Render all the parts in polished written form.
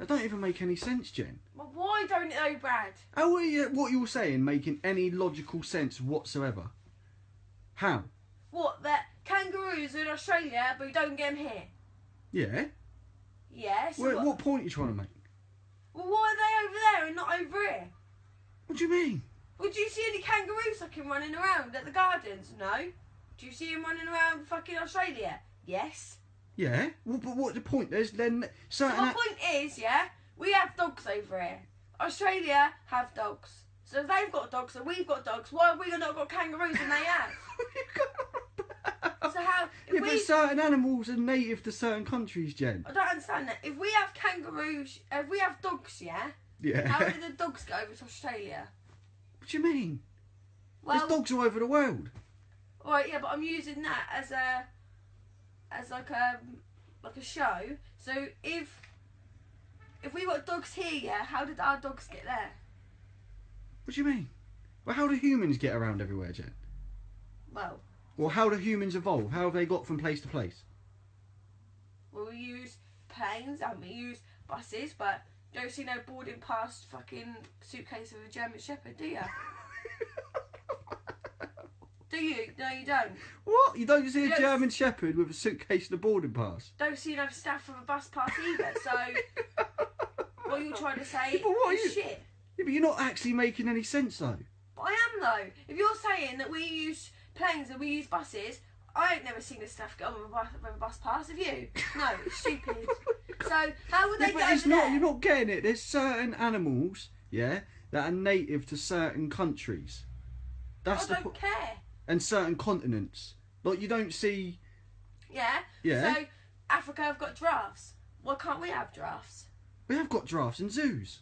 That don't even make any sense, Jen. Well, why don't they, Brad? How are you, what you're saying making any logical sense whatsoever? How? What, that kangaroos are in Australia but we don't get them here? Yeah. Yes. Yeah, so what point are you trying to make? Well, why are they over there and not over here? What do you mean? Well, do you see any kangaroos fucking running around at the gardens? No. Do you see them running around fucking Australia? Yes. Yeah, well, but what's the point? There's then certain... So my point is, yeah, we have dogs over here. Australia have dogs. So if they've got dogs and we've got dogs, why have we not got kangaroos and they have? So how... Yeah, but certain animals are native to certain countries, Jen. I don't understand that. If we have kangaroos... If we have dogs, yeah? Yeah. How do the dogs go over to Australia? What do you mean? Well, there's dogs all over the world. Alright, yeah, but I'm using that as a... like a show. So if we got dogs here, yeah, how did our dogs get there? What do you mean? Well, how do humans get around everywhere, Jen? Well. Or how do humans evolve? How have they got from place to place? Well, we use planes and we use buses, but you don't see no boarding past fucking suitcase of a German Shepherd, do you? Do you? No, you don't. What? You don't see a German Shepherd with a suitcase and a boarding pass? Don't see no staff with a bus pass either, so... What you're trying to say is shit. Yeah, but you're not actually making any sense, though. But I am, though. If you're saying that we use planes and we use buses, I ain't never seen the staff get on with a bus pass, have you? No, it's stupid. So, how would they get over there? You're not getting it. There's certain animals, yeah, that are native to certain countries. That's I don't care. And certain continents. Like, you don't see... Yeah. Yeah. So, Africa have got giraffes. Why can't we have giraffes? We have got giraffes in zoos.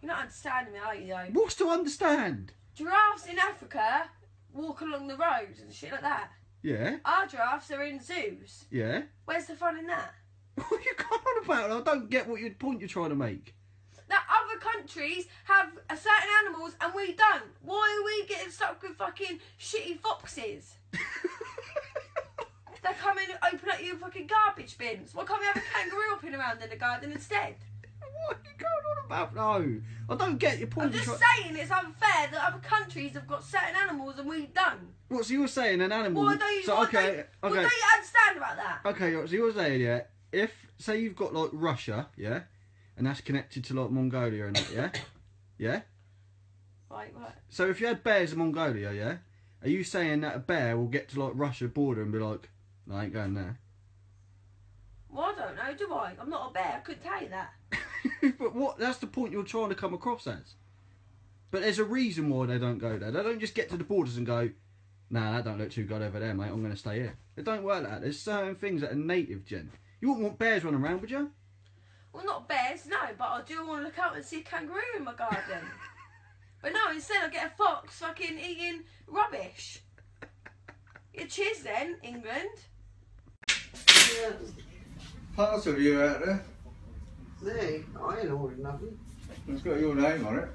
You're not understanding me, are you, though? What's to understand? Giraffes in Africa walk along the roads and shit like that. Yeah. Our giraffes are in zoos. Yeah. Where's the fun in that? What are you going on about? I don't get what your point you're trying to make. That other countries have certain animals and we don't. Why are we getting stuck with fucking shitty foxes? They come in and open up your fucking garbage bins. Why can't we have a kangaroo hopping around in the garden instead? What are you going on about? No, I don't get your point. I'm just saying it's unfair that other countries have got certain animals and we don't. What, so you're saying an animal... Well, don't you, so, okay. Well, don't you understand about that? Okay, so you're saying, yeah, if, say you've got, like, Russia, yeah? And that's connected to, like, Mongolia and that, yeah? Yeah? Right, right. So if you had bears in Mongolia, yeah? Are you saying that a bear will get to, like, Russia border and be like, no, I ain't going there? Well, I don't know, do I? I'm not a bear, I couldn't tell you that. But what? That's the point you're trying to come across as. But there's a reason why they don't go there. They don't just get to the borders and go, nah, that don't look too good over there, mate, I'm going to stay here. It don't work like that. There's certain things that are native, Jen. You wouldn't want bears running around, would you? Well, not bears, no, but I do want to look out and see a kangaroo in my garden. But no, instead I get a fox fucking eating rubbish. Yeah, cheers then, England. Yeah, parts of you out there. Me? I ain't ordered nothing. It's got your name on it.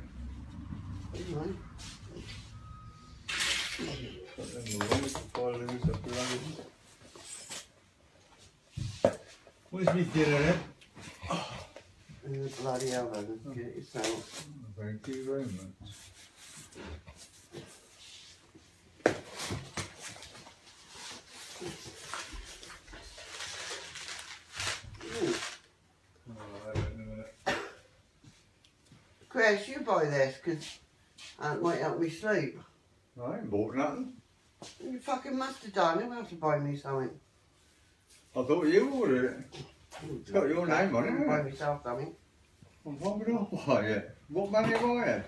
Where's my dinner then? Bloody hell, then. Get it yourself. Thank you very much. I'll have it in a minute. Chris, you buy this, because it might help me sleep. I ain't bought nothing. You fucking must have done. You'll have to buy me something. I thought you ordered it. It's got your name on it, hasn't it? By myself, dummy. Well, why would I buy it? What money have I had?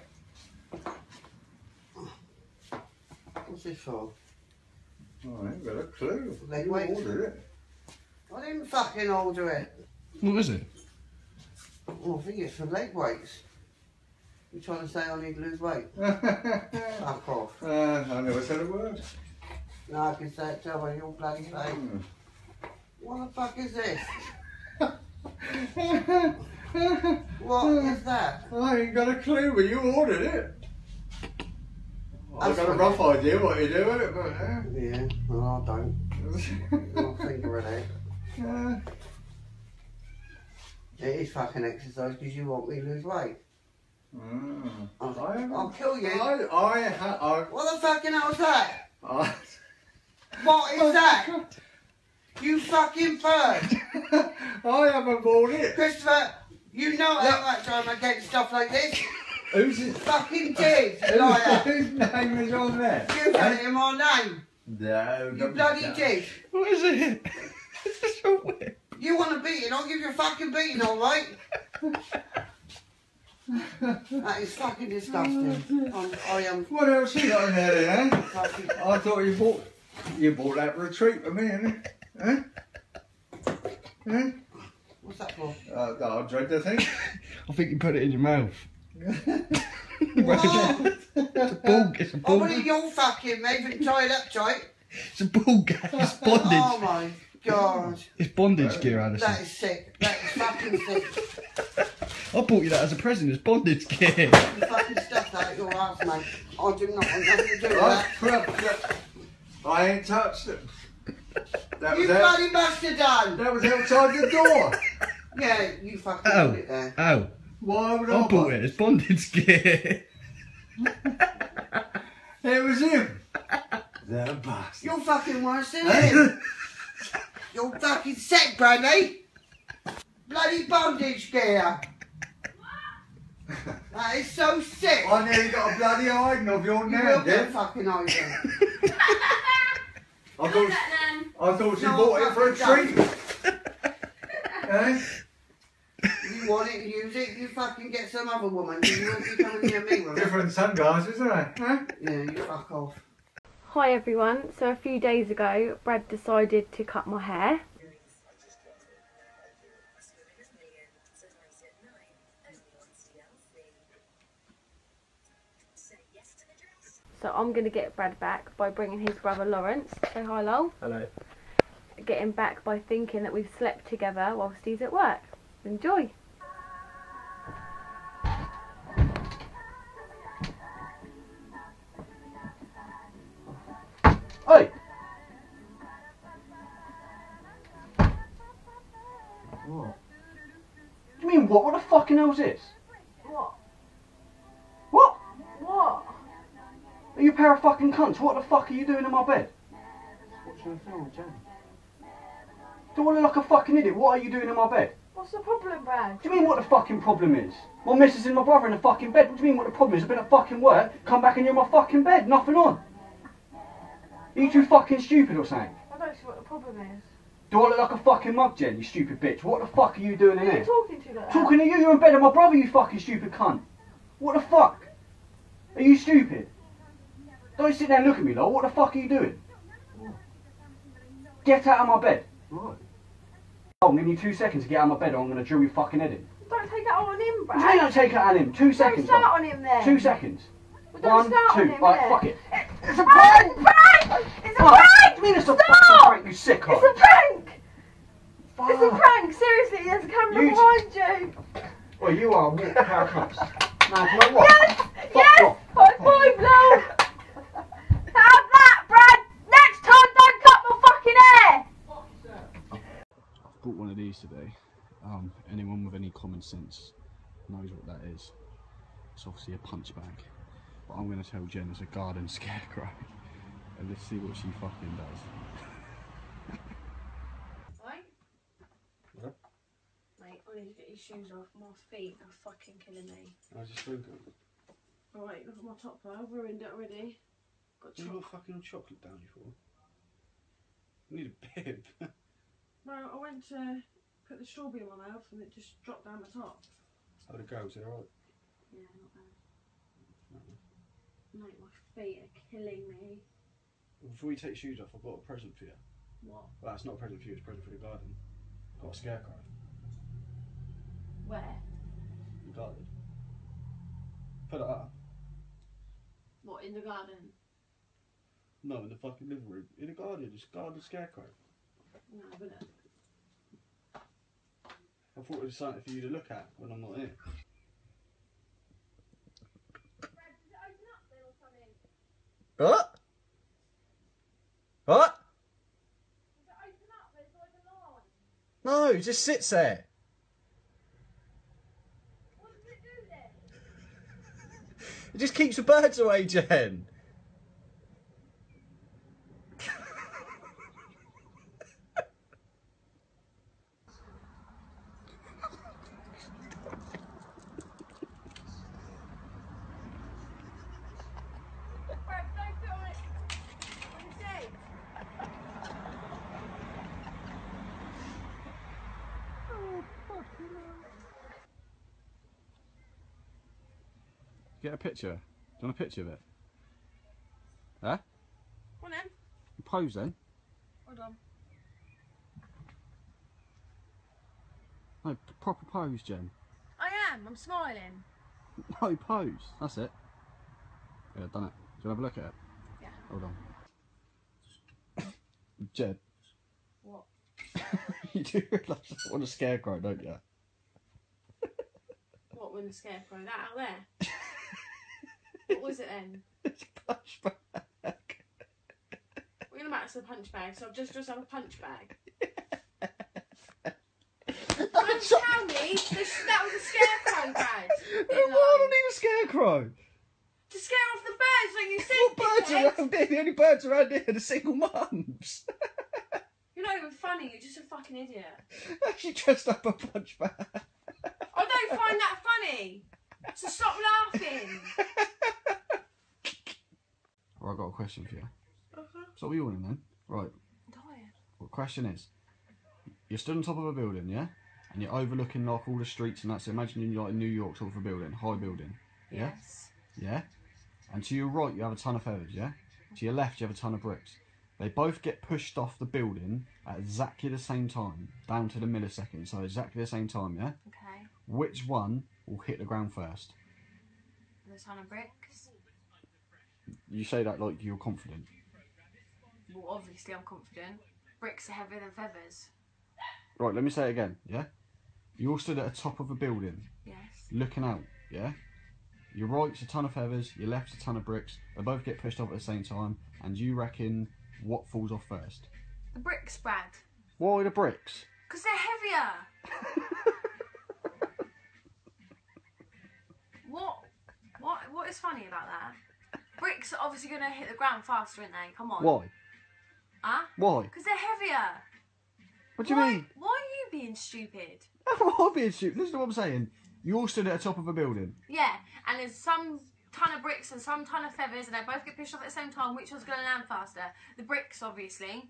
What's this for? Oh, I ain't got a clue. They ordered it. I didn't fucking order it. What is it? Oh, I think it's for leg weights. You're trying to say I need to lose weight? Fuck off. I never said a word. No, I can say it to you, your bloody face. What the fuck is this? What is that? I ain't got a clue, but you ordered it. Well, I've got a rough idea what you're doing, but yeah, well, I don't. I'll figure it out. It is fucking exercise because you want me to lose weight. Mm. I'll kill you. What the fucking hell is that? What is that? You fucking bird! I haven't bought it. Christopher, you know how much I'm against stuff like this. Who's it? Fucking James, liar. Whose name is on there? You put it in my name. No, you bloody dick. What is it? It's so weird. You want a beating, I'll give you a fucking beating, alright? That is fucking disgusting. I am... What else you got in there, eh? I thought you bought that for a treat for me, innit? Huh? Huh? What's that for? I'll dread the thing. I think you put it in your mouth. What? It's a ball. It's a ball. What are you fucking making? Tie it up tight. It's a ball gag. It's bondage. Oh my God. It's bondage gear, Alison. That is sick. That is fucking sick. I bought you that as a present. It's bondage gear. You fucking stuff that at your house, mate. I do not want nothing to do with that. I ain't touched it. That you bloody must have done. That was outside the door. Yeah, you fucking put it there. Oh. Why would I bought it? It's bondage gear. It was him. The bastard. You're fucking worse than him. You're fucking sick, Bradley. Bloody bondage gear. That is so sick. I nearly got a bloody hiding of your name, dude. Fucking hiding. I thought she bought it for a treat. Eh? You want it, use it, you fucking get some other woman. You won't be coming near me, right? Different sunglasses, isn't it? Huh? Yeah, you fuck off. Hi everyone, so a few days ago, Brad decided to cut my hair. So I'm going to get Brad back by bringing his brother Lawrence. Say hi, Lol. Hello. Get him back by thinking that we've slept together whilst he's at work. Enjoy. Hey. What? You mean what? What the fucking hell is this? What? What? What? Are you a pair of fucking cunts? What the fuck are you doing in my bed? Watching a film with Jenny. Do I look like a fucking idiot? What are you doing in my bed? What's the problem, Brad? What do you mean what the fucking problem is? My missus and my brother in the fucking bed. What do you mean what the problem is? I've been at fucking work, come back and you're in my fucking bed, nothing on. Are you too fucking stupid or something? I don't see what the problem is. Do I look like a fucking mug, Jen, you stupid bitch? What the fuck are you doing in here? Who are you talking to like that? Talking to you, you're in bed with my brother, you fucking stupid cunt. What the fuck? Are you stupid? Don't sit there and look at me, Lol. What the fuck are you doing? What? Get out of my bed. Right. I'll give you 2 seconds to get out of my bed or I'm going to drill your fucking head in. Don't take that on him, Brad. You don't take it on him. 2 seconds. Don't start on him then. 2 seconds. Well, don't start on him. Right, fuck it. It's a prank! It's a prank! What do you mean it's a fucking prank, you sick hole? It's a prank! Fuck. It's a prank, seriously. There's a camera behind you. Well, you are with power cups. Now, do you know what? Yes! Fuck off. High five, Lol. Have that, Brad. Next time, don't cut my fucking hair. Bought one of these today. Anyone with any common sense knows what that is. It's obviously a punch bag, but I'm going to tell Jen it's a garden scarecrow, and let's see what she fucking does. Hi. Yeah. Mate, I need to get these shoes off. My feet are fucking killing me. I just broke them. Alright, look at my top though. I've ruined it already. Got chocolate. You got fucking chocolate down you for? You need a bib. No, I went to put the strawberry in my mouth and it just dropped down the top. How'd it go? Is it alright? Yeah, not bad. Mate, my feet are killing me. Before we take shoes off, I've got a present for you. What? Well, it's not a present for you, it's a present for the garden. I've got a scarecrow. Where? In the garden. Put it up. What, in the garden? No, in the fucking living room. In the garden, it's a garden scarecrow. No, but no. I thought it was something for you to look at when I'm not here. Brad, does it open up then or come in? What? What? Does it open up? There's like a line. No, it just sits there. It just keeps the birds away, Jen. Get a picture. Do you want a picture of it? Huh? Well then. You pose then. Hold on. No, proper pose, Jen. I am. I'm smiling. No, pose. That's it. Yeah, done it. Do you want to have a look at it? Yeah. Hold on. Jen. What? You do realise I want a scarecrow, don't you? What, with the scarecrow? That out there? What was it then? It's a punch bag. We're going to match the punch bag, so I've just dressed up a punch bag. Don't tell me that was a scarecrow bag. Why do I need a scarecrow? To scare off the birds when you sing. What birds are around here? The only birds around here are the single mums. You're not even funny, you're just a fucking idiot. I actually dressed up a punch bag. I don't find that funny. So stop laughing. Right, I've got a question for you. So what are you wanting then? Right. I'm tired. Well, the question is, you're stood on top of a building, yeah? And you're overlooking like all the streets and that, so imagine you're like in New York, sort of a building, high building. Yeah? Yes. Yeah? And to your right you have a ton of feathers, yeah? To your left you have a ton of bricks. They both get pushed off the building at exactly the same time, down to the millisecond, so exactly the same time, yeah? Okay. Which one will hit the ground first? The ton of bricks. You say that like you're confident. Well, obviously I'm confident. Bricks are heavier than feathers. Right, let me say it again, yeah? You're stood at the top of a building. Yes. Looking out, yeah? Your right's a ton of feathers, your left's a ton of bricks. They both get pushed off at the same time, and you reckon what falls off first? The bricks, Brad. Why the bricks? Because they're heavier. What is funny about that? Bricks are obviously going to hit the ground faster, aren't they? Come on. Why? Huh? Why? Because they're heavier. What do you mean? Why are you being stupid? I'm being stupid. Listen to what I'm saying. You're stood at the top of a building. Yeah, and there's some ton of bricks and some ton of feathers, and they both get pushed off at the same time. Which one's going to land faster? The bricks, obviously.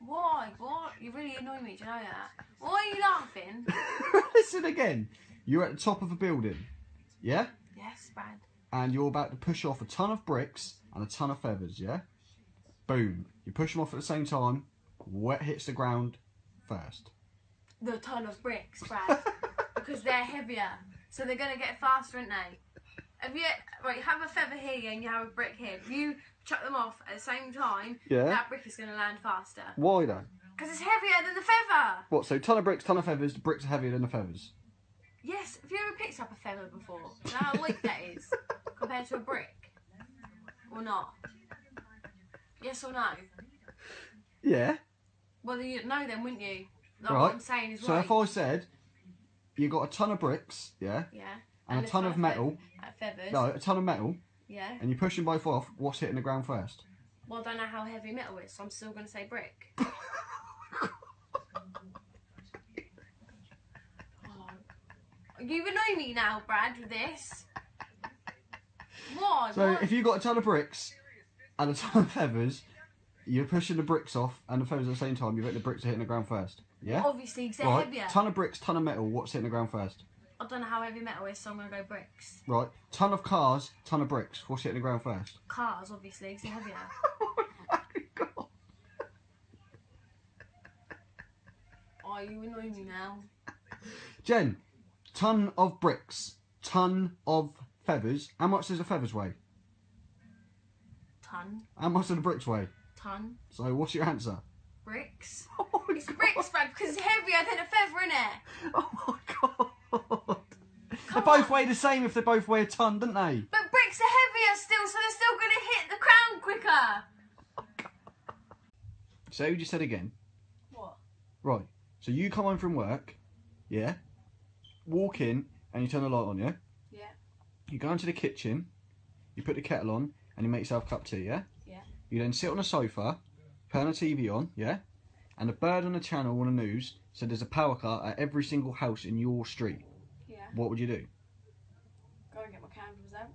Why? What? You really annoy me, do you know that? Why are you laughing? Listen again. You're at the top of a building, yeah? Yes, Brad. And you're about to push off a ton of bricks and a ton of feathers, yeah? Boom. You push them off at the same time. What hits the ground first? The ton of bricks, Brad. Because they're heavier. So they're going to get faster, aren't they? If you, right, you have a feather here and you have a brick here. If you chuck them off at the same time, yeah, that brick is going to land faster. Why though? Because it's heavier than the feather. What, so ton of bricks, ton of feathers, the bricks are heavier than the feathers? Yes, have you ever picked up a feather before? You know how weak that is compared to a brick? Or not? Yes or no? Yeah. Well, you'd know then, wouldn't you? Like right. What I'm saying is so right. If I said, you got a ton of bricks, yeah? Yeah. And a ton of metal. Feathers. No, a ton of metal. Yeah. And you push them both off, what's hitting the ground first? Well, I don't know how heavy metal is, so I'm still going to say brick. Oh. You annoy me now, Brad, with this. Why? So, if you got a ton of bricks and a ton of feathers, you're pushing the bricks off and the feathers at the same time, you bet the bricks are hitting the ground first. Yeah? Well, obviously, because they're heavier. Ton of bricks, ton of metal, what's hitting the ground first? I don't know how heavy metal is, so I'm going to go bricks. Right. Ton of cars, ton of bricks. What's hitting the ground first? Cars, obviously, because they're heavier. Oh, my God. Oh, you annoy me now. Jen, ton of bricks, ton of feathers. How much does the feathers weigh? Ton. How much do the bricks weigh? Ton. So what's your answer? Bricks. Oh, it's God. Bricks, Brad, because it's heavier than a feather, innit? Oh, my God. They both weigh the same if they both weigh a ton, don't they? But bricks are heavier still, so they're still going to hit the ground quicker. Oh, so you just said again. What? Right, so you come home from work, yeah? Walk in, and you turn the light on, yeah? Yeah. You go into the kitchen, you put the kettle on, and you make yourself a cup of tea, yeah? Yeah. You then sit on the sofa, turn the TV on, yeah? And the bird on the channel on the news said there's a power cut at every single house in your street. Yeah. What would you do? Go and get my candles out.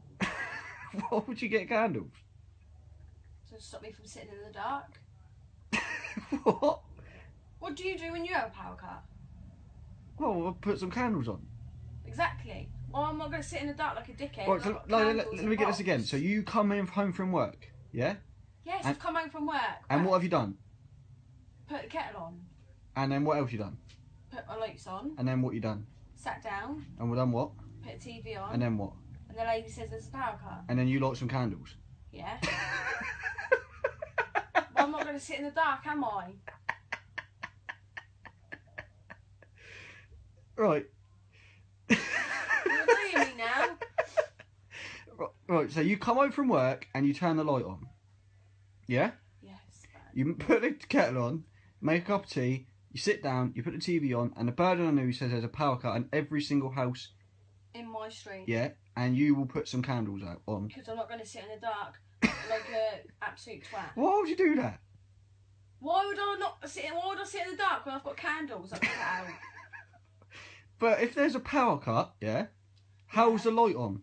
Why would you get candles? So to stop me from sitting in the dark. What? What do you do when you have a power cut? Well, I'll put some candles on. Exactly. Well, I'm not going to sit in the dark like a dickhead. Right, so, let me get this again. So you come in home from work, yeah? Yes, I've come home from work. And what have you done? Put the kettle on. And then what else you done? Put my lights on. And then what you done? Sat down. And we done what? Put the TV on. And then what? And the lady says there's a power cut. And then you light some candles. Yeah. Well, I'm not going to sit in the dark, am I? Right. You're annoying me now. Right, so you come home from work and you turn the light on. Yeah? Yes. You put the kettle on, make a cup of tea, you sit down, you put the TV on, and the bird on the news says there's a power cut in every single house in my street. Yeah, and you will put some candles out on. Because I'm not going to sit in the dark like an absolute twat. Why would you do that? Why would I sit in the dark when I've got candles that I put out? But if there's a power cut, yeah, how's the light on?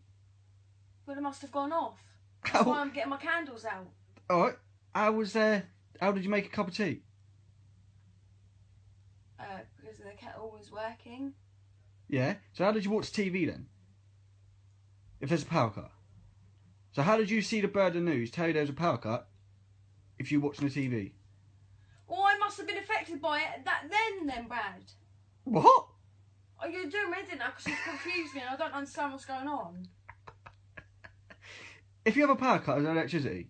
Well, it must have gone off. That's why I'm getting my candles out. All right. How did you make a cup of tea? Because the kettle was working. Yeah. So how did you watch TV then? If there's a power cut. So how did you see the bird of news tell you there's a power cut if you're watching the TV? Well, I must have been affected by it then, Brad. What? Oh, you're doing me, didn't I? Because you've confused me and I don't understand what's going on. If you have a power cut, is there electricity?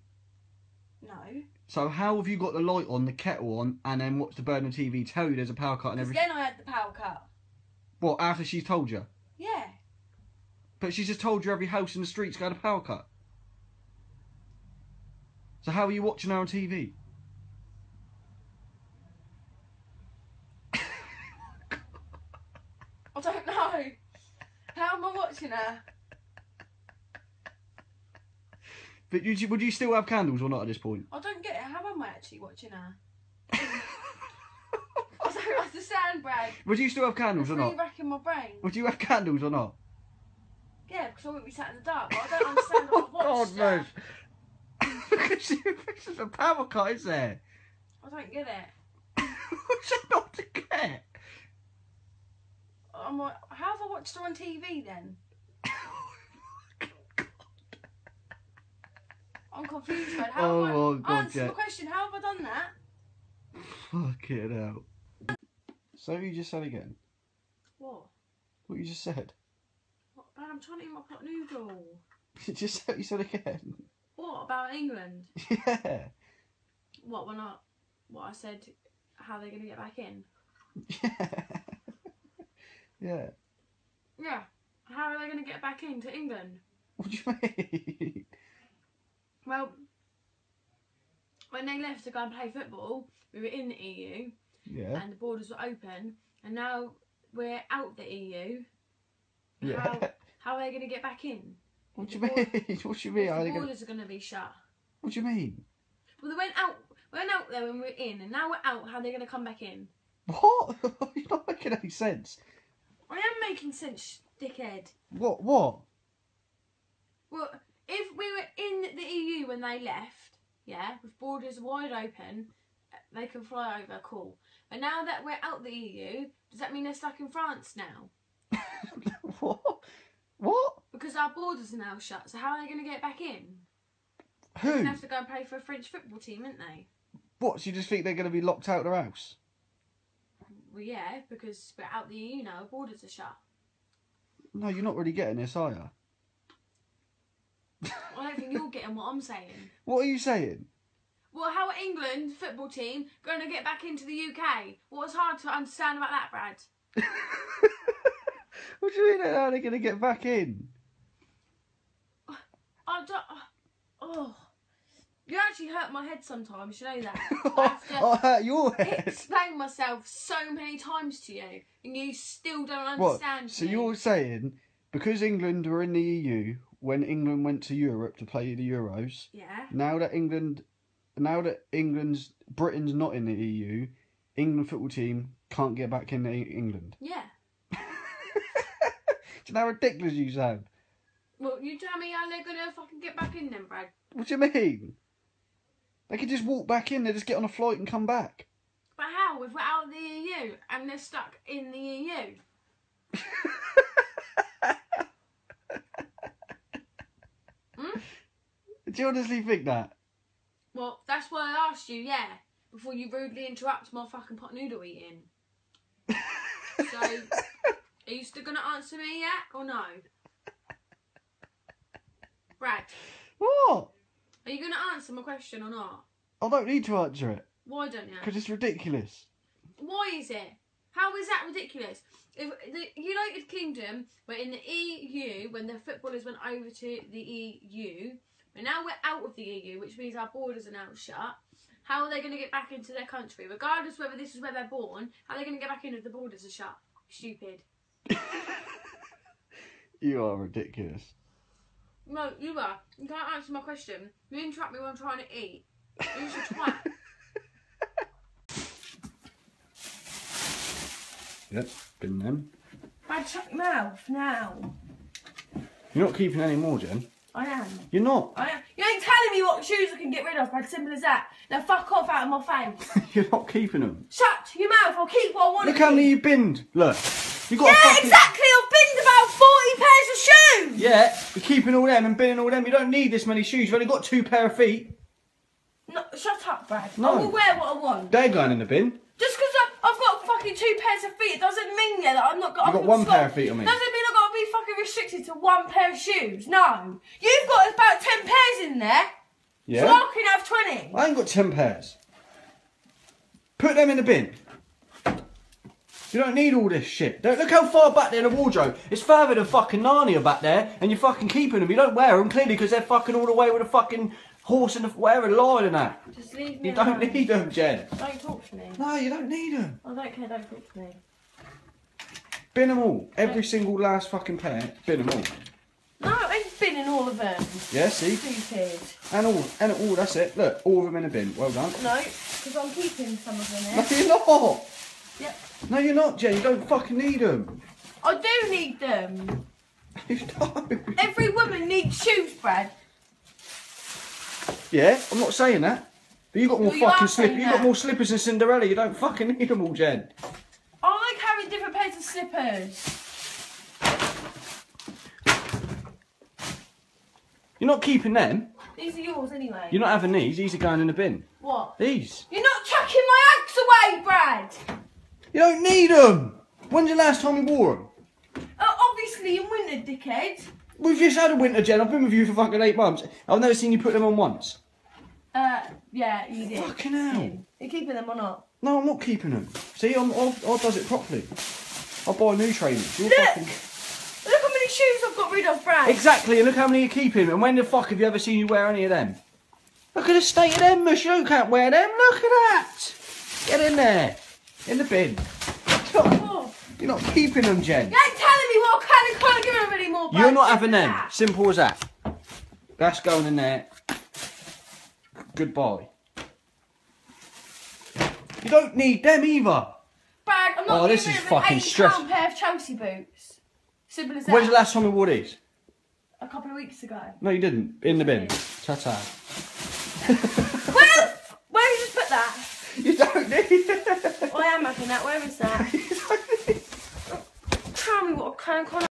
No. So how have you got the light on, the kettle on, and then watch the bird on the TV tell you there's a power cut and everything? Because then I had the power cut. What, after she's told you? Yeah. But she's just told you every house in the street's got a power cut. So how are you watching her on TV? I don't know. How am I watching her? But would you still have candles or not at this point? I don't get it. How am I actually watching her? I don't understand, Brad. Would you still have candles or not? It's racking my brain. Would you have candles or not? Yeah, because I wouldn't be sat in the dark. But I don't understand what I've watched. God knows. Because there's a power cut, is there? I don't get it. What's it not to get? I'm like, how have I watched her on TV then? God. I'm confused, Brad. Answer the question. How have I done that? Fuck it out. So you just said again. What? What you just said? What, Brad, I'm trying to eat my pot noodle. Just what you said again. What about England? Yeah. What? When I said how they're gonna get back in. Yeah. Yeah. Yeah. How are they going to get back into England? What do you mean? Well, when they left to go and play football, we were in the EU. Yeah. And the borders were open, and now we're out the EU. Yeah. How are they going to get back in? What do you mean? What do you mean? The borders are going to be shut. What do you mean? Well, they went out. We went out there when we were in, and now we're out. How are they going to come back in? What? You're not making any sense. I am making sense, dickhead. What? What? Well, if we were in the EU when they left, yeah, with borders wide open, they can fly over, cool. But now that we're out the EU, does that mean they're stuck in France now? What? What? Because our borders are now shut, so how are they going to get back in? Who? They're going to have to go and play for a French football team, aren't they? What, so you just think they're going to be locked out of their house? Well, yeah, because we're out the EU now, borders are shut. No, you're not really getting this, are you? I don't think you're getting what I'm saying. What are you saying? Well, how are England football team going to get back into the UK? What's hard to understand about that, Brad? What do you mean, how are they going to get back in? I don't... Oh... You actually hurt my head sometimes, you know that. I hurt your head. Explain myself so many times to you, and you still don't understand. What? So you're saying Because England were in the EU when England went to Europe to play the Euros. Yeah. Now that Britain's not in the EU, England football team can't get back in England. Yeah. Do you know how ridiculous you sound? Well, you tell me how they're gonna fucking get back in then, Brad. What do you mean? They could just walk back in. They just get on a flight and come back. But how? If we're out of the EU and they're stuck in the EU. Do you honestly think that? Well, that's why I asked you, yeah, before you rudely interrupt my fucking pot noodle eating. So, are you still going to answer me yet or no? Brad. What? Are you going to answer my question or not? I don't need to answer it. Why don't you? Because it's ridiculous. Why is it? How is that ridiculous? If the United Kingdom were in the EU when the footballers went over to the EU, but now we're out of the EU, which means our borders are now shut. How are they going to get back into their country? Regardless whether this is where they're born, how are they going to get back in if the borders are shut? Stupid. You are ridiculous. No, you are. You can't answer my question. You interrupt me when I'm trying to eat. You should twat. Yep, been them. Brad, shut your mouth now. You're not keeping any more, Jen. I am. You're not. I am. You ain't telling me what shoes I can get rid of, Brad. Simple as that. Now fuck off out of my face. You're not keeping them. Shut your mouth. I'll keep what I want to keep. Look how many you binned. Look. You got. Yeah, exactly. I've binned about 40 pairs of shoes. Yeah, you're keeping all them and binning all them. You don't need this many shoes. You've only got 2 pair of feet. No, shut up, Brad. No. I will wear what I want. They're going in the bin. Just because I've got fucking 2 pairs of feet, it doesn't mean that I'm not. You've got 1 pair of feet on me. Doesn't mean I've got to be fucking restricted to 1 pair of shoes. No, you've got about 10 pairs in there. Yeah. So I can have 20. I ain't got 10 pairs. Put them in the bin. You don't need all this shit. Don't look how far back there in the wardrobe. It's further than fucking Narnia back there, and you're fucking keeping them. You don't wear them clearly because they're fucking all the way with a fucking horse and whatever, lion and that. Just leave me alone. You don't need them, Jen. Don't talk to me. No, you don't need them. I don't care, don't talk to me. Bin them all. Every single last fucking pair, bin them all. No, I ain't binning all of them. Yeah, see? Stupid. And all, that's it. Look, all of them in a bin. Well done. No, because I'm keeping some of them here. No, you're not. Yep. No, you're not, Jen. You don't fucking need them. I do need them. You don't. Every woman needs shoes, Brad. Yeah, I'm not saying that. But you got more fucking slippers. You got more slippers than Cinderella. You don't fucking need them all, Jen. I like having different pairs of slippers. You're not keeping them. These are yours anyway. You're not having these. These are going in the bin. What? These. You're not chucking my Uggs away, Brad. You don't need them. When's the last time you wore them? Obviously in winter, dickhead. We've just had a winter, Jen. I've been with you for fucking 8 months. I've never seen you put them on once. Yeah, you did. Fucking hell. You're keeping them or not? No, I'm not keeping them. See, I does it properly. I buy new trainers. You're look how many shoes I've got rid of, Brad. Exactly, and look how many you're keeping. And when the fuck have you ever seen you wear any of them? Look at the state of them, Miss. You can't wear them. Look at that. Get in there. In the bin. You're not keeping them, Jen. You ain't telling me what I can and can't give them anymore, Brad. You're not having them. Simple as that. That's going in there. Goodbye. You don't need them either. Brad, I'm not. Oh, this is fucking stressful. Pair of Chelsea boots. Simple as that. When's the last time you wore these? A couple of weeks ago. No, you didn't. In the bin. Ta-ta. Well, where did you just put that? You don't need it. I am having that. Where is that?